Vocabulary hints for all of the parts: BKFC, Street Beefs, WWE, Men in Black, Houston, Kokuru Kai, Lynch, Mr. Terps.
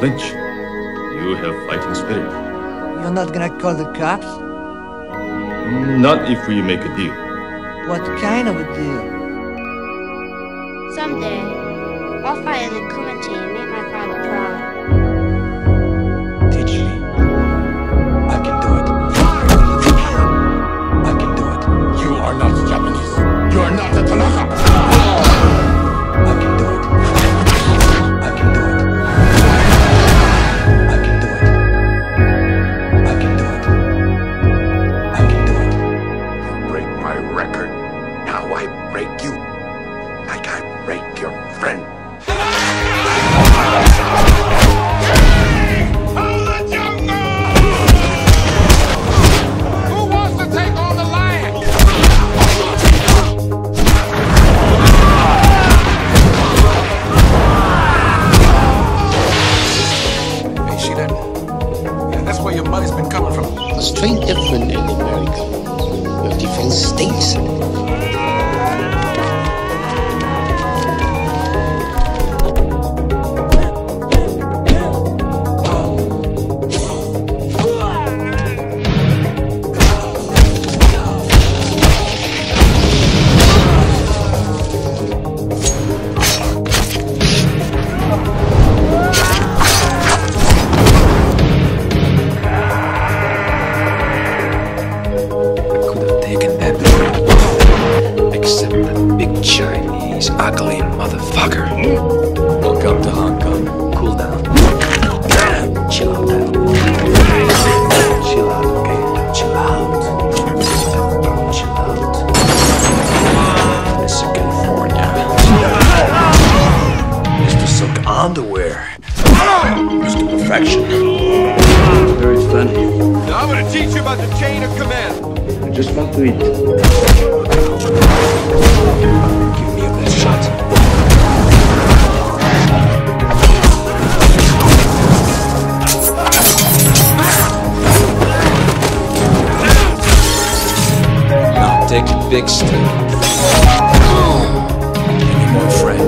Lynch, you have fighting spirit. You're not gonna call the cops? Not if we make a deal. What kind of a deal? Someday, I'll fight in the community and make my father proud. Teach me. I can do it. I can do it. You are not Japanese. You are not a Tanaka. I can do it. I can do it. I can do it. I can do it. I can do it. You break my record. Now I break you. Like I break your friend. It's very different in America. We have different states. Ugly motherfucker. Welcome to Hong Kong. Cool down. Chill out now. Chill out, okay? Chill out. Chill out. This is California. Mr. Silk Underwear. Mr. Perfection. Very funny. Now I'm gonna teach you about the chain of command. I just want to eat. Give me a best shot. Now take a big step. Any more friend.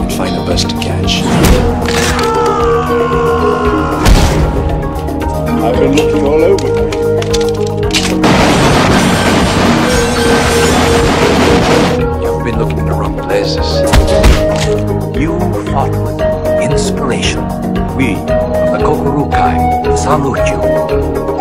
And find the best to catch. I've been looking all over. You've been looking in the wrong places. You fought with inspiration. We, the Kokuru Kai, salute you.